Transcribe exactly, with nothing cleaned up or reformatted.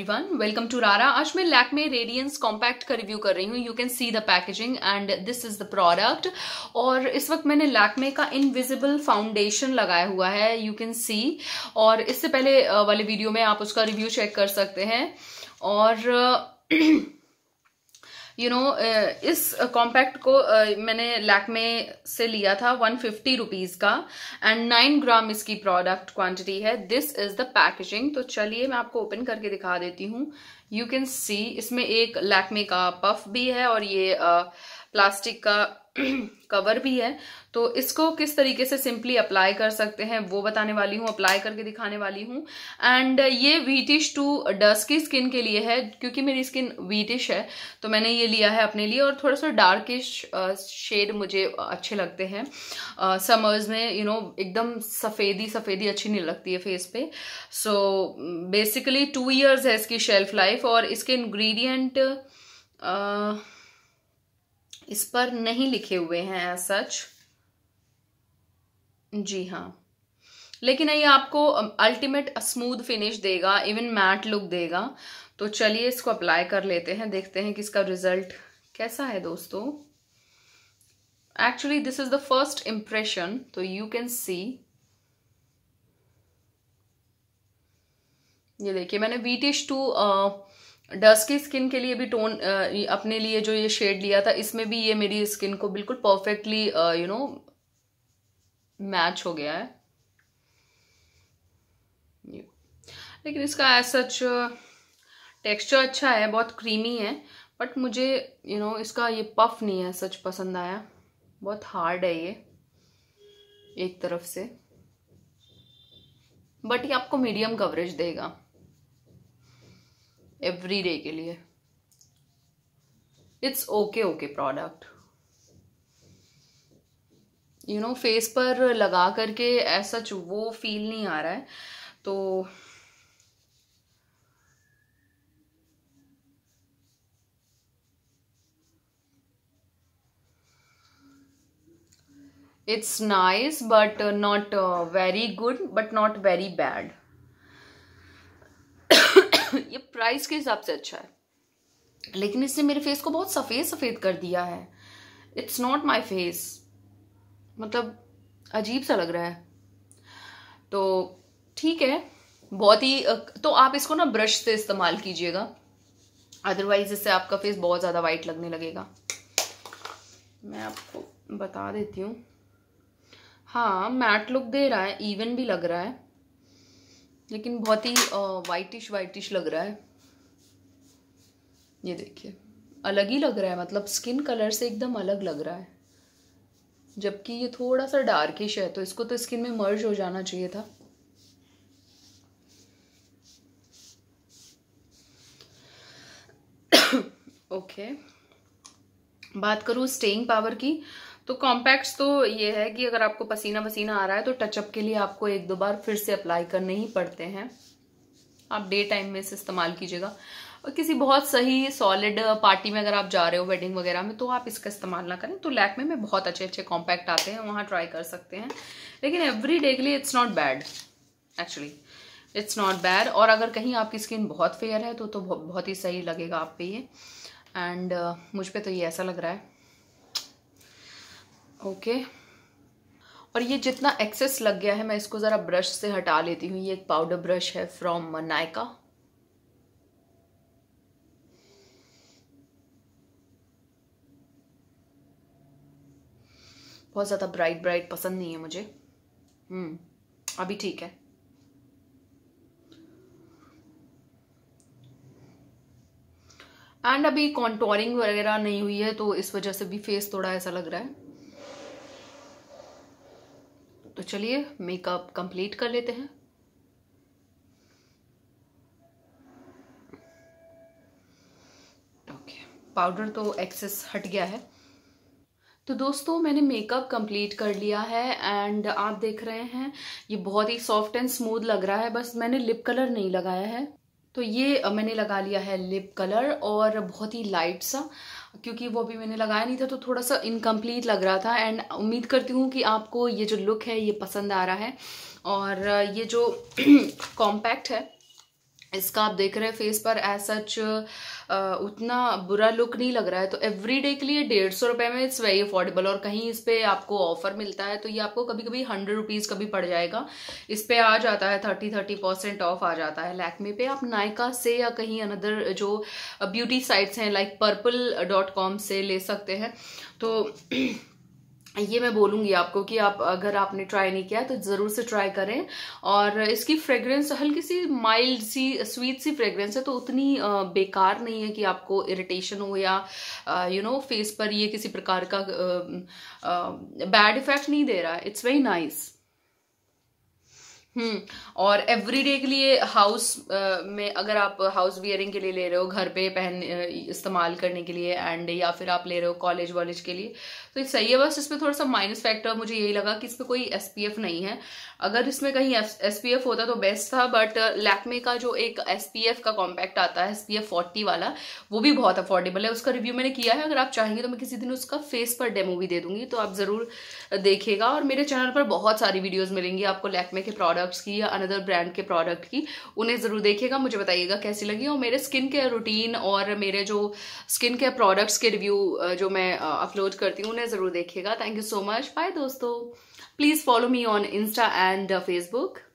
Everyone welcome to रारा। आज मैं लैक्मे रेडियंस कॉम्पैक्ट का रिव्यू कर रही हूँ। You can see the packaging and this is the product. और इस वक्त मैंने लैक्मे का इनविजिबल फाउंडेशन लगाया हुआ है, यू कैन सी। और इससे पहले वाले वीडियो में आप उसका रिव्यू चेक कर सकते हैं। और यू नो इस कॉम्पैक्ट को मैंने लैक्मे से लिया था वन फिफ्टी रुपीज का एंड नाइन ग्राम इसकी प्रोडक्ट क्वांटिटी है। This is the packaging. तो चलिए मैं आपको ओपन करके दिखा देती हूँ। यू कैन सी इसमें एक लैक्मे का पफ भी है और ये प्लास्टिक का कवर भी है। तो इसको किस तरीके से सिंपली अप्लाई कर सकते हैं वो बताने वाली हूँ, अप्लाई करके दिखाने वाली हूँ। एंड ये व्हीटिश टू डस्की स्किन के लिए है, क्योंकि मेरी स्किन व्हीटिश है तो मैंने ये लिया है अपने लिए। और थोड़ा सा डार्किश शेड मुझे अच्छे लगते हैं समर्स में, यू नो एकदम सफ़ेदी सफ़ेदी अच्छी नहीं लगती है फेस पे। सो बेसिकली टू ईयर्स है इसकी शेल्फ लाइफ। और इसके इन्ग्रीडियंट इस पर नहीं लिखे हुए हैं एज सच, जी हाँ, लेकिन ये आपको अल्टीमेट स्मूथ फिनिश देगा, इवन मैट लुक देगा। तो चलिए इसको अप्लाई कर लेते हैं, देखते हैं कि इसका रिजल्ट कैसा है दोस्तों। Actually this is the first impression. तो यू कैन सी, ये देखिए मैंने व्हीटिश टू डस्की स्किन के लिए भी टोन अपने लिए जो ये शेड लिया था, इसमें भी ये मेरी स्किन को बिल्कुल परफेक्टली यू नो मैच हो गया है। लेकिन इसका एज सच टेक्सचर अच्छा है, बहुत क्रीमी है, बट मुझे यू नो इसका ये पफ नहीं है सच पसंद आया। बहुत हार्ड है ये एक तरफ से, बट ये आपको मीडियम कवरेज देगा एवरी डे के लिए। It's okay okay product. You know face पर लगा करके ऐसा वो फील नहीं आ रहा है। तो it's nice but not very good, but not very bad. ये प्राइस के हिसाब से अच्छा है, लेकिन इसने मेरे फेस को बहुत सफ़ेद सफ़ेद कर दिया है। इट्स नॉट माय फेस, मतलब अजीब सा लग रहा है। तो ठीक है, बहुत ही। तो आप इसको ना ब्रश से इस्तेमाल कीजिएगा, अदरवाइज इससे आपका फेस बहुत ज़्यादा वाइट लगने लगेगा। मैं आपको बता देती हूँ, हाँ मैट लुक दे रहा है, इवन भी लग रहा है, लेकिन बहुत ही वाइटिश वाइटिश लग रहा है। ये देखिए अलग ही लग रहा है, मतलब स्किन कलर से एकदम अलग लग रहा है, जबकि ये थोड़ा सा डार्किश है। तो इसको तो स्किन में मर्ज हो जाना चाहिए था। ओके बात करूँ स्टेइंग पावर की, तो कॉम्पैक्ट्स तो ये है कि अगर आपको पसीना पसीना आ रहा है तो टचअप के लिए आपको एक दो बार फिर से अप्लाई करने ही पड़ते हैं। आप डे टाइम में इसे इस्तेमाल कीजिएगा, और किसी बहुत सही सॉलिड पार्टी में अगर आप जा रहे हो, वेडिंग वगैरह में, तो आप इसका इस्तेमाल ना करें। तो लैक्मे में बहुत अच्छे अच्छे कॉम्पैक्ट आते हैं, वहाँ ट्राई कर सकते हैं। लेकिन एवरी डे के लिए it's not bad, actually it's not bad. और अगर कहीं आपकी स्किन बहुत फेयर है तो, तो बहुत ही सही लगेगा आप पे ये। एंड uh, मुझ पर तो ये ऐसा लग रहा है। Okay okay. और ये जितना एक्सेस लग गया है मैं इसको ज़रा ब्रश से हटा लेती हूँ। ये एक पाउडर ब्रश है फ्रॉम नायका। बहुत ज़्यादा ब्राइट ब्राइट पसंद नहीं है मुझे। हम्म अभी ठीक है। एंड अभी कॉन्टोरिंग वगैरह नहीं हुई है, तो इस वजह से भी फेस थोड़ा ऐसा लग रहा है। तो चलिए मेकअप कंप्लीट कर लेते हैं। ओके पाउडर तो एक्सेस हट गया है। तो दोस्तों मैंने मेकअप कंप्लीट कर लिया है एंड आप देख रहे हैं ये बहुत ही सॉफ्ट एंड स्मूथ लग रहा है। बस मैंने लिप कलर नहीं लगाया है, तो ये मैंने लगा लिया है लिप कलर, और बहुत ही लाइट सा, क्योंकि वो भी मैंने लगाया नहीं था तो थोड़ा सा इनकम्प्लीट लग रहा था। एंड उम्मीद करती हूँ कि आपको ये जो लुक है ये पसंद आ रहा है। और ये जो कॉम्पैक्ट है इसका आप देख रहे हैं फेस पर एज सच उतना बुरा लुक नहीं लग रहा है। तो एवरीडे के लिए डेढ़ सौ रुपये में इट्स वेरी अफोर्डेबल। और कहीं इस पर आपको ऑफर मिलता है तो ये आपको कभी कभी हंड्रेड रुपीज़ कभी पड़ जाएगा, इस पर आ जाता है थर्टी थर्टी परसेंट ऑफ आ जाता है लैक्मे पे। आप नायका से या कहीं अनदर जो ब्यूटी साइट्स हैं लाइक पर्पल डॉट कॉम से ले सकते हैं। तो ये मैं बोलूँगी आपको कि आप अगर आपने ट्राई नहीं किया तो ज़रूर से ट्राई करें। और इसकी फ्रेग्रेंस हल्की सी माइल्ड सी स्वीट सी फ्रेग्रेंस है, तो उतनी बेकार नहीं है कि आपको इरिटेशन हो या यू नो फेस पर ये किसी प्रकार का बैड इफेक्ट नहीं दे रहा है। It's very nice. हम्म और एवरीडे के लिए हाउस में अगर आप हाउस वियरिंग के लिए ले रहे हो, घर पे पहन इस्तेमाल करने के लिए, एंड या फिर आप ले रहे हो कॉलेज वॉलेज के लिए, तो ये सही है। बस इसमें थोड़ा सा माइनस फैक्टर मुझे यही लगा कि इसमें कोई एसपीएफ नहीं है। अगर इसमें कहीं एसपीएफ होता तो बेस्ट था, बट लैक्मे का जो एक एसपीएफ का कॉम्पैक्ट आता है एसपीएफ फोर्टी वाला, वो भी बहुत अफोर्डेबल है। उसका रिव्यू मैंने किया है, अगर आप चाहेंगे तो मैं किसी दिन उसका फेस पर डेमो भी दे दूंगी, तो आप ज़रूर देखिएगा। और मेरे चैनल पर बहुत सारी वीडियोज़ मिलेंगी आपको लैक्मे के प्रोडक्ट की या अनदर ब्रांड के प्रोडक्ट की, उन्हें जरूर देखिएगा। मुझे बताइएगा कैसी लगी। और मेरे स्किन केयर रूटीन और मेरे जो स्किन केयर प्रोडक्ट्स के रिव्यू जो मैं अपलोड करती हूँ उन्हें जरूर देखिएगा। Thank you so much. Bye दोस्तों। Please follow me on Insta and Facebook.